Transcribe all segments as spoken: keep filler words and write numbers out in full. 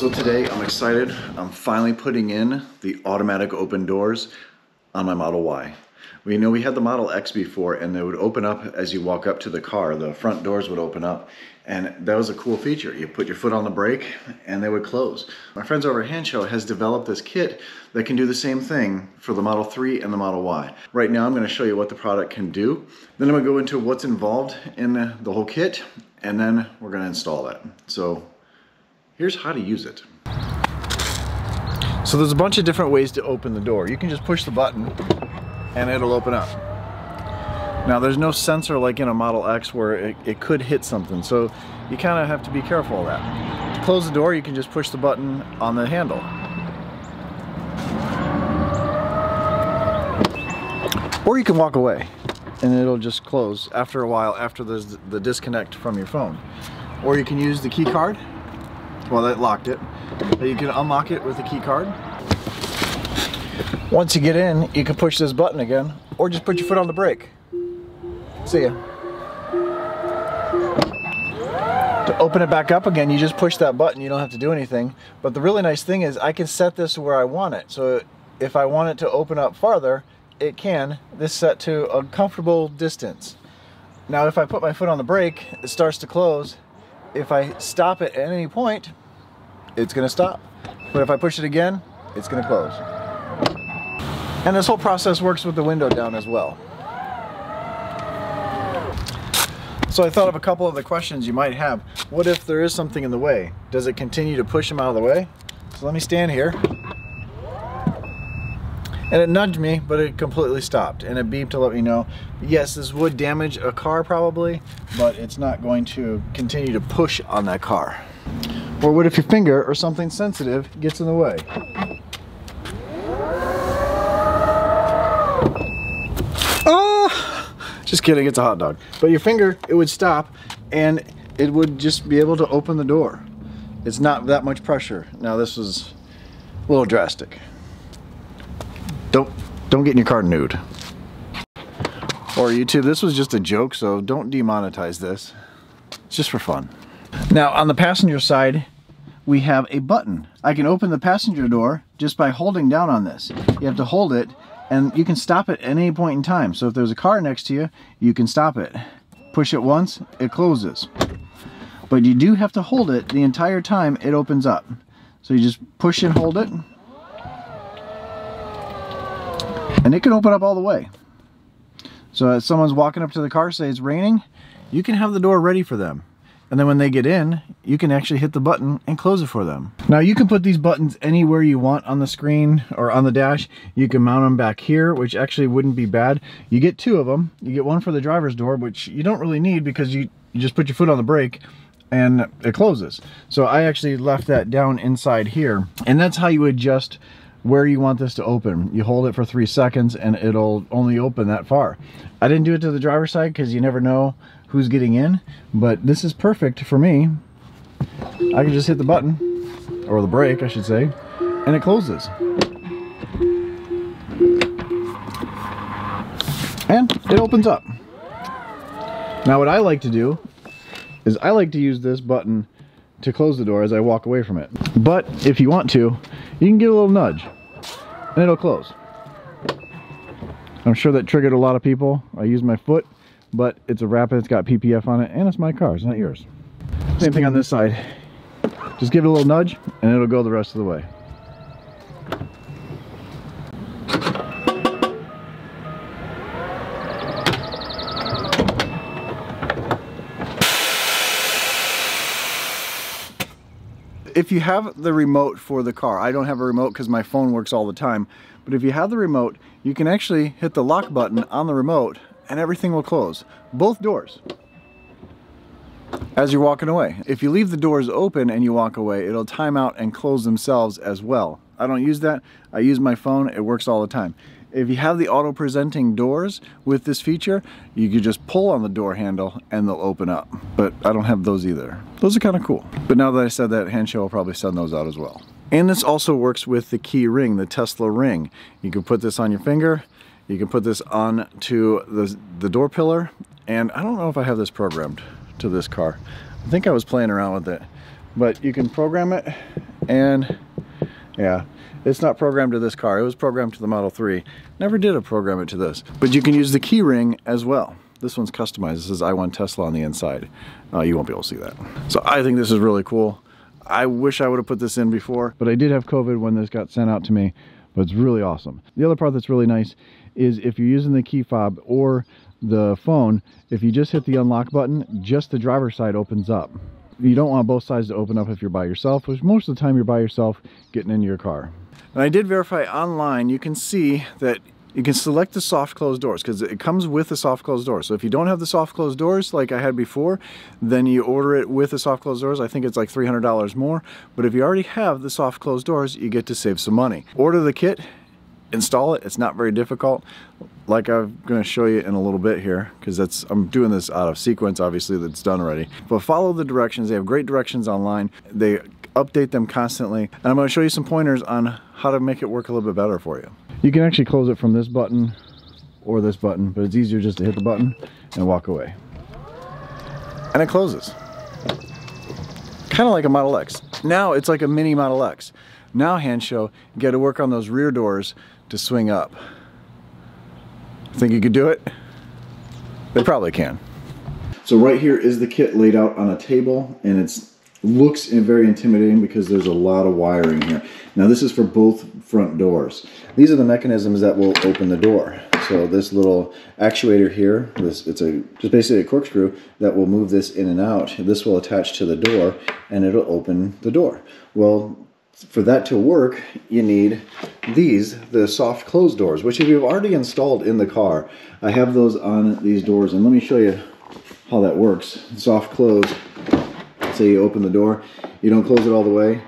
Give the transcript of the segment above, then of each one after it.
So today I'm excited. I'm finally putting in the automatic open doors on my Model Y. We know we had the Model X before and they would open up as you walk up to the car. The front doors would open up and that was a cool feature. You put your foot on the brake and they would close. My friends over at Hansshow has developed this kit that can do the same thing for the Model three and the Model Y. Right now I'm going to show you what the product can do. Then I'm going to go into what's involved in the whole kit and then we're going to install it. So here's how to use it. So there's a bunch of different ways to open the door. You can just push the button and it'll open up. Now there's no sensor like in a Model X where it, it could hit something, so you kind of have to be careful of that. To close the door, you can just push the button on the handle. Or you can walk away and it'll just close after a while, after there's the disconnect from your phone. Or you can use the key card. Well, that locked it. But you can unlock it with a key card. Once you get in, you can push this button again, or just put your foot on the brake. See ya. To open it back up again, you just push that button. You don't have to do anything. But the really nice thing is I can set this to where I want it. So if I want it to open up farther, it can. This is set to a comfortable distance. Now if I put my foot on the brake, it starts to close. If I stop it at any point, it's gonna stop. But if I push it again, it's gonna close. And this whole process works with the window down as well. So I thought of a couple of the questions you might have. What if there is something in the way? Does it continue to push them out of the way? So let me stand here. And it nudged me, but it completely stopped. And it beeped to let me know, yes, this would damage a car probably, but it's not going to continue to push on that car. Or what if your finger or something sensitive gets in the way? Just kidding, it's a hot dog. But your finger, it would stop and it would just be able to open the door. It's not that much pressure. Now this was a little drastic. Don't, don't get in your car nude. Or YouTube, this was just a joke, so don't demonetize this. It's just for fun. Now on the passenger side, we have a button. I can open the passenger door just by holding down on this. You have to hold it. And you can stop it at any point in time. So if there's a car next to you, you can stop it. Push it once, it closes. But you do have to hold it the entire time it opens up. So you just push and hold it. And it can open up all the way. So if someone's walking up to the car, say it's raining, you can have the door ready for them. And then when they get in, you can actually hit the button and close it for them. Now you can put these buttons anywhere you want on the screen or on the dash. You can mount them back here, which actually wouldn't be bad. You get two of them. You get one for the driver's door, which you don't really need because you, you just put your foot on the brake and it closes. So I actually left that down inside here. And that's how you adjust where you want this to open. You hold it for three seconds and it'll only open that far. I didn't do it to the driver's side because you never know who's getting in, but this is perfect for me. I can just hit the button, or the brake I should say, and it closes. And it opens up. Now what I like to do is I like to use this button to close the door as I walk away from it. But if you want to, you can give a little nudge and it'll close. I'm sure that triggered a lot of people. I used my foot, but it's a Rapid, it's got P P F on it, and it's my car, it's not yours. Same thing on this side. Just give it a little nudge and it'll go the rest of the way. If you have the remote for the car, I don't have a remote because my phone works all the time, but if you have the remote, you can actually hit the lock button on the remote and everything will close. Both doors. As you're walking away. If you leave the doors open and you walk away, it'll time out and close themselves as well. I don't use that. I use my phone. It works all the time. If you have the auto presenting doors with this feature, you can just pull on the door handle and they'll open up. But I don't have those either. Those are kind of cool. But now that I said that, Hansshow will probably send those out as well. And this also works with the key ring, the Tesla ring. You can put this on your finger. You can put this on to the, the door pillar. And I don't know if I have this programmed to this car. I think I was playing around with it. But you can program it And yeah, it's not programmed to this car. It was programmed to the Model three. Never did a program it to this. But you can use the key ring as well. This one's customized. This is i one Tesla on the inside. Uh, you won't be able to see that. So I think this is really cool. I wish I would have put this in before, but I did have COVID when this got sent out to me, but it's really awesome. The other part that's really nice is if you're using the key fob or the phone, if you just hit the unlock button, just the driver's side opens up. You don't want both sides to open up if you're by yourself, which most of the time you're by yourself getting into your car. And I did verify online, you can see that you can select the soft closed doors because it comes with the soft closed doors. So if you don't have the soft closed doors like I had before, then you order it with the soft closed doors. I think it's like three hundred dollars more. But if you already have the soft closed doors, you get to save some money. Order the kit, install it. It's not very difficult. Like I'm going to show you in a little bit here because that's I'm doing this out of sequence, obviously, that's done already. But follow the directions. They have great directions online. They update them constantly. And I'm going to show you some pointers on how to make it work a little bit better for you. You can actually close it from this button or this button, but it's easier just to hit the button and walk away. And it closes. Kind of like a Model X. Now it's like a mini Model X. Now Hansshow, you got to work on those rear doors to swing up. Think you could do it? They probably can. So right here is the kit laid out on a table, and it's looks very intimidating because there's a lot of wiring here. Now this is for both front doors. These are the mechanisms that will open the door. So this little actuator here, this it's a just basically a corkscrew that will move this in and out. This will attach to the door and it'll open the door. Well, for that to work, you need these, the soft close doors, which we've already installed in the car. I have those on these doors, and let me show you how that works. Soft close. Say you open the door, you don't close it all the way,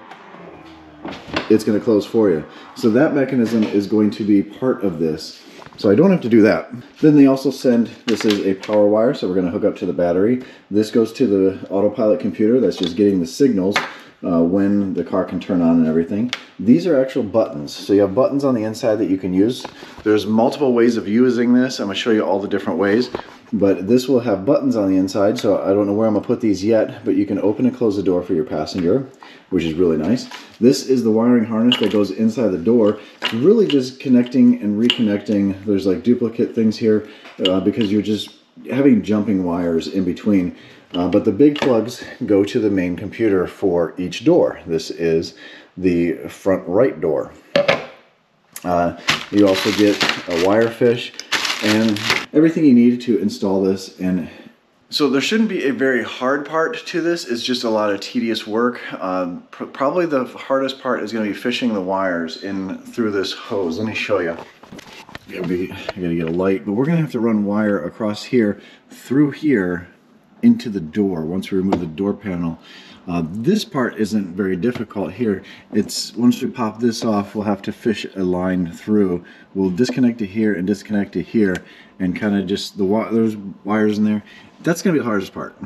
it's going to close for you. So that mechanism is going to be part of this. So I don't have to do that. Then they also send, this is a power wire, so we're going to hook up to the battery. This goes to the autopilot computer that's just getting the signals uh, when the car can turn on and everything. These are actual buttons. So you have buttons on the inside that you can use. There's multiple ways of using this. I'm going to show you all the different ways. But this will have buttons on the inside, so I don't know where I'm gonna put these yet, but you can open and close the door for your passenger, which is really nice. This is the wiring harness that goes inside the door. It's really just connecting and reconnecting. There's like duplicate things here uh, because you're just having jumping wires in between. Uh, but the big plugs go to the main computer for each door. This is the front right door. Uh, you also get a wire fish and everything you need to install this. And so there shouldn't be a very hard part to this. It's just a lot of tedious work. Um, pr probably the hardest part is going to be fishing the wires in through this hose. Let me show you. You're going to get a light, but we're going to have to run wire across here, through here, into the door once we remove the door panel. Uh, this part isn't very difficult here. It's once we pop this off, we'll have to fish a line through. We'll disconnect to here and disconnect to here, and kind of just the wi there's wires in there. That's going to be the hardest part.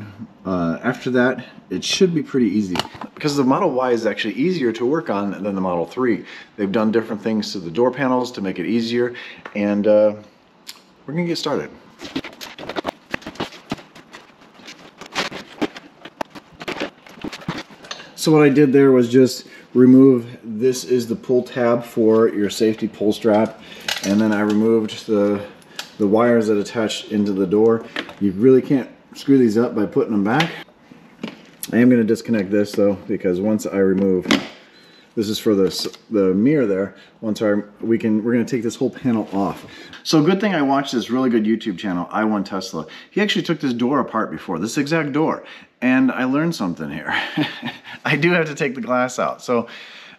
Uh, after that, it should be pretty easy because the Model Y is actually easier to work on than the Model three. They've done different things to the door panels to make it easier, and uh, we're going to get started. So what I did there was just remove, this is the pull tab for your safety pull strap, and then I removed the, the wires that attach into the door. You really can't screw these up by putting them back. I am going to disconnect this though, because once I remove, this is for the, the mirror there, once our, we can, we're going to take this whole panel off. So good thing I watched this really good YouTube channel, i one Tesla. He actually took this door apart before, this exact door. And I learned something here. I do have to take the glass out. So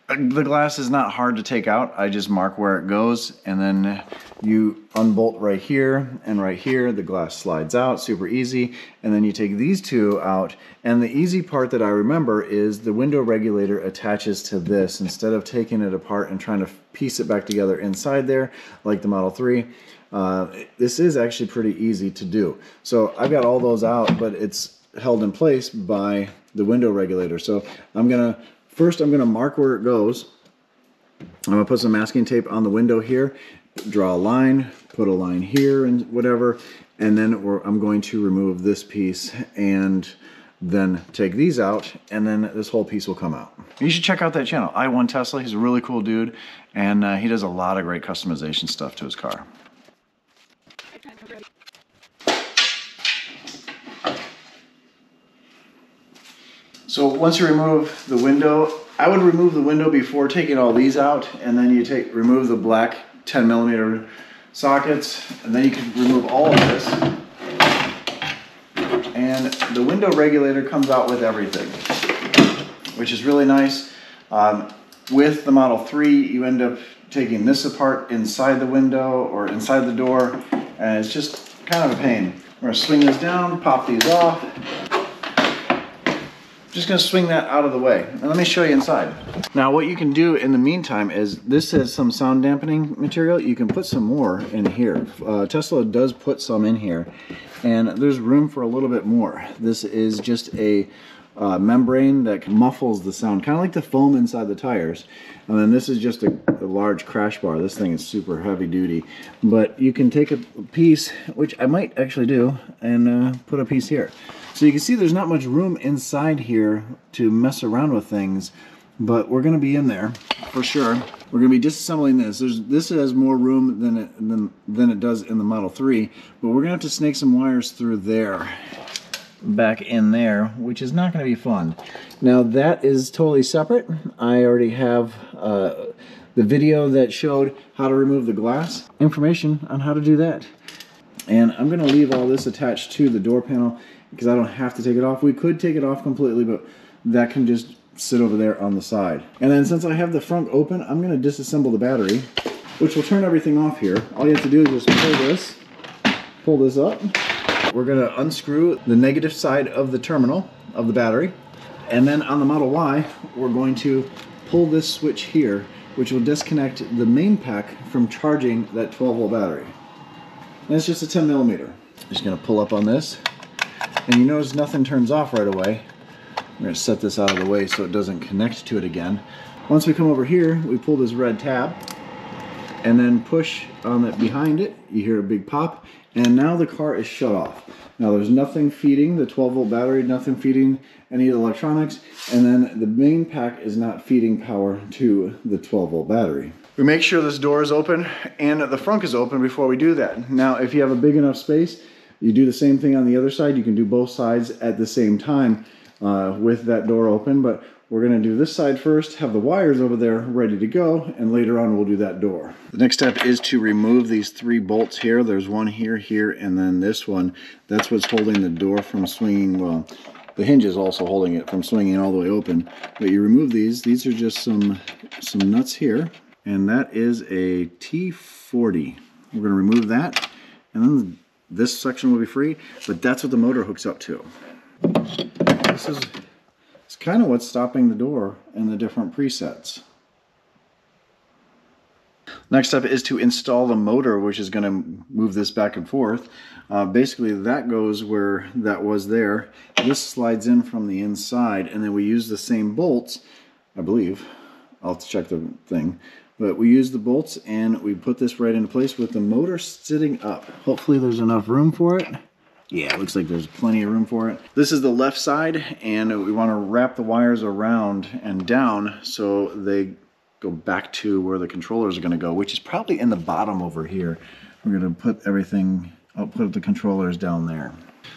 uh, the glass is not hard to take out. I just mark where it goes, and then you unbolt right here and right here. The glass slides out, super easy. And then you take these two out. And the easy part that I remember is the window regulator attaches to this. Instead of taking it apart and trying to piece it back together inside there, like the Model three, uh, this is actually pretty easy to do. So I've got all those out, but it's held in place by the window regulator. So I'm gonna first I'm gonna mark where it goes. I'm gonna put some masking tape on the window here, draw a line, put a line here and whatever, and then we're, I'm going to remove this piece and then take these out, and then this whole piece will come out. You should check out that channel, i one Tesla. He's a really cool dude, and uh, he does a lot of great customization stuff to his car. So once you remove the window, I would remove the window before taking all these out, and then you take remove the black ten millimeter sockets, and then you can remove all of this. And the window regulator comes out with everything, which is really nice. Um, with the Model three, you end up taking this apart inside the window or inside the door, and it's just kind of a pain. We're gonna swing this down, pop these off. Just going to swing that out of the way. Now let me show you inside. Now what you can do in the meantime is, this is some sound dampening material. You can put some more in here. Uh, Tesla does put some in here, and there's room for a little bit more. This is just a uh, membrane that muffles the sound, kind of like the foam inside the tires. And then this is just a, a large crash bar. This thing is super heavy duty, but you can take a piece, which I might actually do, and uh, put a piece here. So you can see there's not much room inside here to mess around with things, but we're going to be in there for sure. We're going to be disassembling this. There's, this has more room than it, than, than it does in the Model three, but we're going to have to snake some wires through there, back in there, which is not going to be fun. Now that is totally separate. I already have uh, the video that showed how to remove the glass, information on how to do that. And I'm going to leave all this attached to the door panel, because I don't have to take it off. We could take it off completely, but that can just sit over there on the side. And then since I have the front open, I'm going to disassemble the battery, which will turn everything off here. All you have to do is just pull this, pull this up. We're going to unscrew the negative side of the terminal of the battery. And then on the Model Y, we're going to pull this switch here, which will disconnect the main pack from charging that twelve volt battery. And it's just a ten millimeter. Just going to pull up on this. And you notice nothing turns off right away. I'm going to set this out of the way so it doesn't connect to it again. Once we come over here, we pull this red tab and then push on that behind it. You hear a big pop, and now the car is shut off. Now there's nothing feeding the twelve volt battery, nothing feeding any of the electronics, and then the main pack is not feeding power to the twelve volt battery. We make sure this door is open and the frunk is open before we do that. Now if you have a big enough space, you do the same thing on the other side. You can do both sides at the same time uh, with that door open, but we're gonna do this side first, have the wires over there ready to go, and later on we'll do that door. The next step is to remove these three bolts here. There's one here, here, and then this one. That's what's holding the door from swinging. Well, the hinge is also holding it from swinging all the way open, but you remove these. These are just some, some nuts here, and that is a T forty. We're gonna remove that, and then the this section will be free, but that's what the motor hooks up to. This is it's kind of what's stopping the door in the different presets. Next up is to install the motor, which is going to move this back and forth. Uh, basically, that goes where that was there. This slides in from the inside, and then we use the same bolts, I believe. I'll check the thing. But we use the bolts and we put this right into place with the motor sitting up. Hopefully there's enough room for it. Yeah, it looks like there's plenty of room for it. This is the left side, and we want to wrap the wires around and down so they go back to where the controllers are going to go, which is probably in the bottom over here. We're going to put everything, I'll put the controllers down there.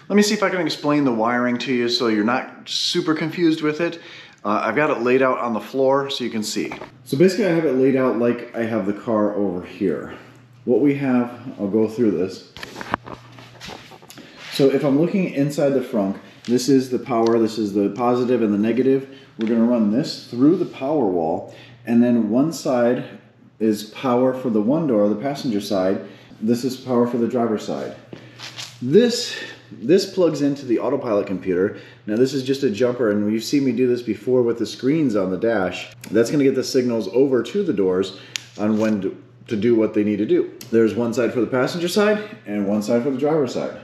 Let me see if I can explain the wiring to you so you're not super confused with it. Uh, I've got it laid out on the floor so you can see. So basically I have it laid out like I have the car over here. What we have, I'll go through this. So if I'm looking inside the frunk, this is the power, this is the positive and the negative. We're gonna run this through the power wall, and then one side is power for the one door, the passenger side. This is power for the driver's side. This This plugs into the autopilot computer. Now this is just a jumper, and you've seen me do this before with the screens on the dash. That's gonna get the signals over to the doors on when to, to do what they need to do. There's one side for the passenger side and one side for the driver's side.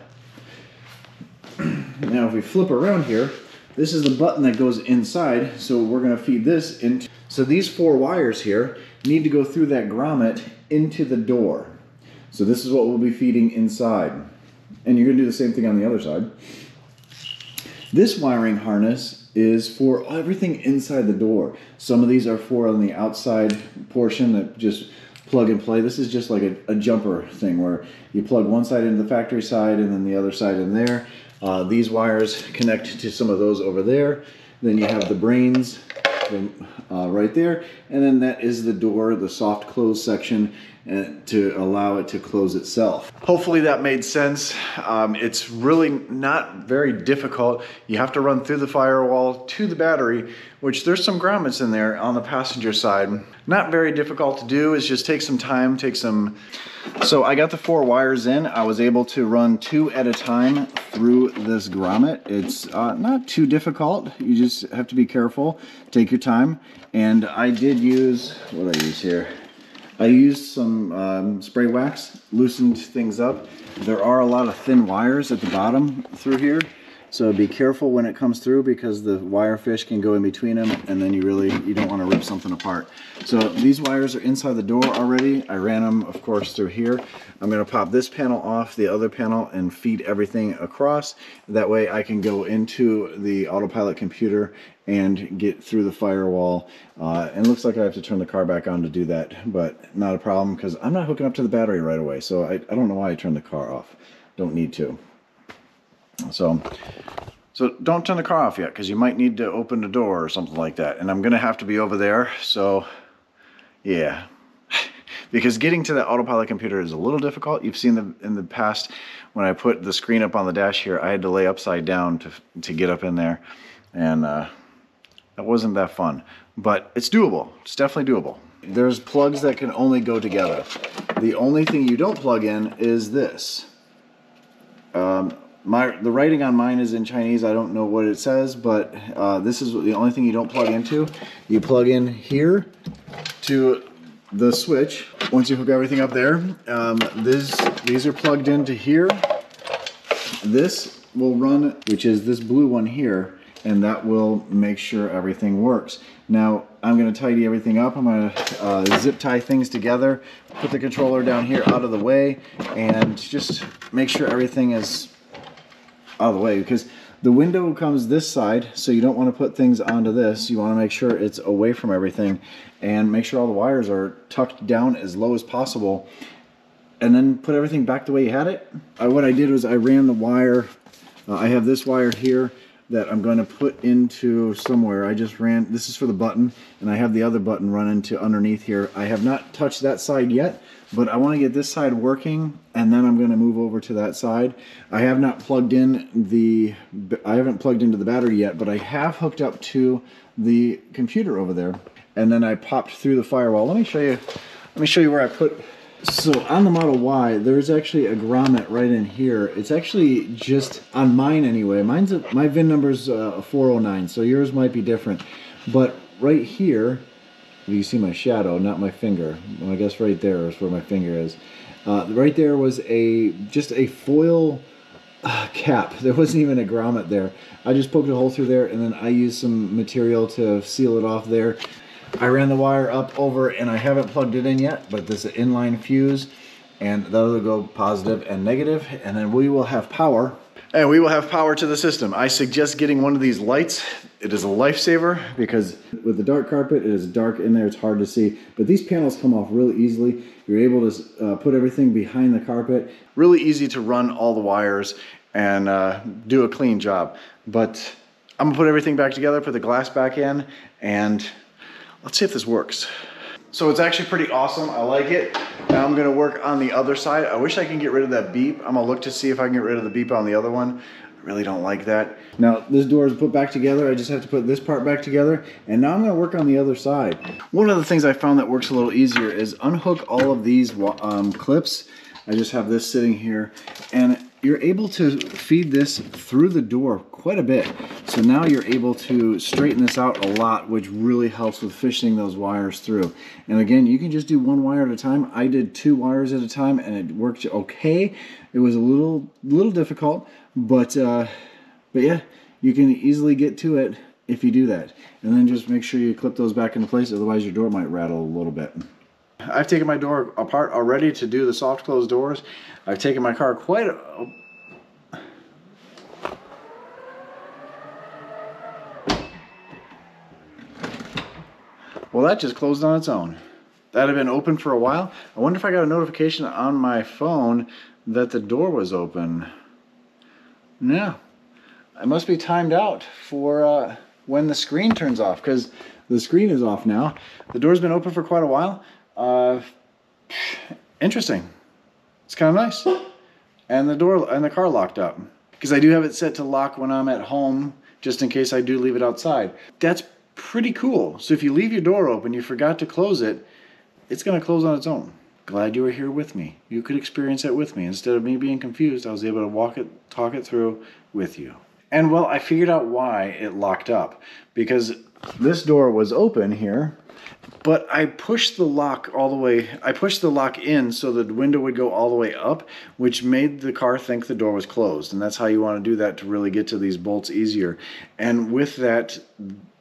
Now if we flip around here, this is the button that goes inside, so we're gonna feed this into... So these four wires here need to go through that grommet into the door. So this is what we'll be feeding inside. And you're gonna do the same thing on the other side. This wiring harness is for everything inside the door. Some of these are for on the outside portion that just plug and play. This is just like a, a jumper thing where you plug one side into the factory side and then the other side in there. Uh, these wires connect to some of those over there. Then you have the brains uh, right there. And then that is the door, the soft close section, and to allow it to close itself. Hopefully that made sense. Um, it's really not very difficult. You have to run through the firewall to the battery, which there's some grommets in there on the passenger side. Not very difficult to do. It's just take some time, take some. So I got the four wires in. I was able to run two at a time through this grommet. It's uh, not too difficult. You just have to be careful, take your time. And I did use, what did I use here? I used some um, spray wax, loosened things up. There are a lot of thin wires at the bottom through here, so be careful when it comes through because the wire fish can go in between them, and then you really you don't want to rip something apart. So these wires are inside the door already. I ran them, of course, through here. I'm going to pop this panel off the other panel and feed everything across. That way I can go into the autopilot computer and get through the firewall. Uh, and it looks like I have to turn the car back on to do that, but not a problem because I'm not hooking up to the battery right away. So I, I don't know why I turned the car off. Don't need to. So, so don't turn the car off yet because you might need to open the door or something like that. And I'm going to have to be over there. So, yeah. Because getting to the autopilot computer is a little difficult. You've seen the, in the past when I put the screen up on the dash here, I had to lay upside down to, to get up in there. And uh, that wasn't that fun. But it's doable. It's definitely doable. There's plugs that can only go together. The only thing you don't plug in is this. Um... My, the writing on mine is in Chinese. I don't know what it says, but uh, this is the only thing you don't plug into. You plug in here to the switch. Once you hook everything up there, um, this, these are plugged into here. This will run, which is this blue one here, and that will make sure everything works. Now, I'm gonna tidy everything up. I'm gonna uh, zip tie things together, put the controller down here out of the way, and just make sure everything is out of the way, because the window comes this side, so you don't want to put things onto this. You want to make sure it's away from everything and make sure all the wires are tucked down as low as possible, and then put everything back the way you had it. I, what I did was I ran the wire. Uh, I have this wire here that I'm going to put into somewhere. I just ran, this is for the button, and I have the other button run into underneath here. I have not touched that side yet, but I want to get this side working, and then I'm going to move over to that side. I have not plugged in the, I haven't plugged into the battery yet, but I have hooked up to the computer over there, and then I popped through the firewall. Let me show you, let me show you where I put. So on the Model Y, there's actually a grommet right in here. It's actually just on mine anyway. Mine's a, my V I N number's a four oh nine, so yours might be different. But right here, you see my shadow, not my finger. Well, I guess right there is where my finger is. Uh, right there was a just a foil uh, cap. There wasn't even a grommet there. I just poked a hole through there, and then I used some material to seal it off there. I ran the wire up over, and I haven't plugged it in yet, but this is an inline fuse, and that'll go positive and negative, and then we will have power. And we will have power to the system. I suggest getting one of these lights. It is a lifesaver because with the dark carpet, it is dark in there, it's hard to see. But these panels come off really easily. You're able to uh, put everything behind the carpet. Really easy to run all the wires and uh, do a clean job. But I'm gonna put everything back together, put the glass back in, and let's see if this works. So it's actually pretty awesome. I like it. Now I'm gonna work on the other side. I wish I can get rid of that beep. I'm gonna look to see if I can get rid of the beep on the other one. I really don't like that. Now this door is put back together. I just have to put this part back together. And now I'm gonna work on the other side. One of the things I found that works a little easier is unhook all of these um, clips. I just have this sitting here, and you're able to feed this through the door quite a bit. So now you're able to straighten this out a lot, which really helps with fishing those wires through. And again, you can just do one wire at a time. I did two wires at a time, and it worked okay. It was a little little difficult, but uh, but yeah, you can easily get to it if you do that. And then just make sure you clip those back into place, otherwise your door might rattle a little bit. I've taken my door apart already to do the soft close doors. I've taken my car quite a... Well, that just closed on its own. That had been open for a while. I wonder if I got a notification on my phone that the door was open. Yeah, I must be timed out for uh, when the screen turns off, because the screen is off now. The door's been open for quite a while. Uh, interesting. It's kind of nice. And the door and the car locked up, because I do have it set to lock when I'm at home, just in case I do leave it outside. That's pretty cool. So if you leave your door open, you forgot to close it, it's going to close on its own. Glad you were here with me. You could experience it with me. Instead of me being confused, I was able to walk it, talk it through with you. And well, I figured out why it locked up, because this door was open here, but I pushed the lock all the way, I pushed the lock in so the window would go all the way up, which made the car think the door was closed. And that's how you want to do that, to really get to these bolts easier. And with that,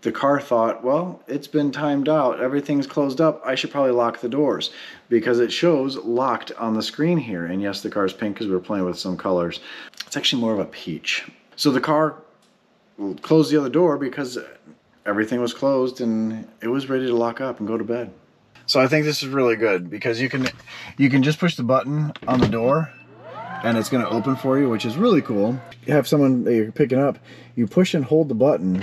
the car thought, well, it's been timed out, everything's closed up, I should probably lock the doors, because it shows locked on the screen here. And yes, the car's pink because we were playing with some colors. It's actually more of a peach. So the car closed the other door because everything was closed and it was ready to lock up and go to bed. So I think this is really good, because you can you can just push the button on the door and it's gonna open for you, which is really cool. You have someone that you're picking up, you push and hold the button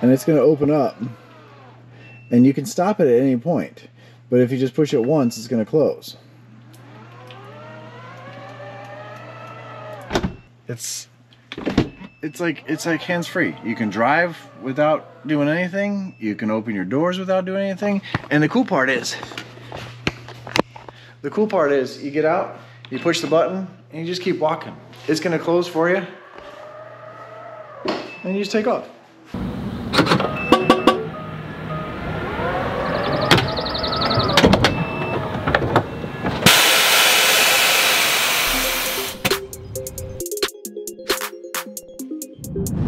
and it's gonna open up, and you can stop it at any point. But if you just push it once, it's gonna close. It's It's like it's like hands-free. You can drive without doing anything. You can open your doors without doing anything. And the cool part is, the cool part is you get out, you push the button, and you just keep walking. It's gonna close for you, and you just take off. Thank you.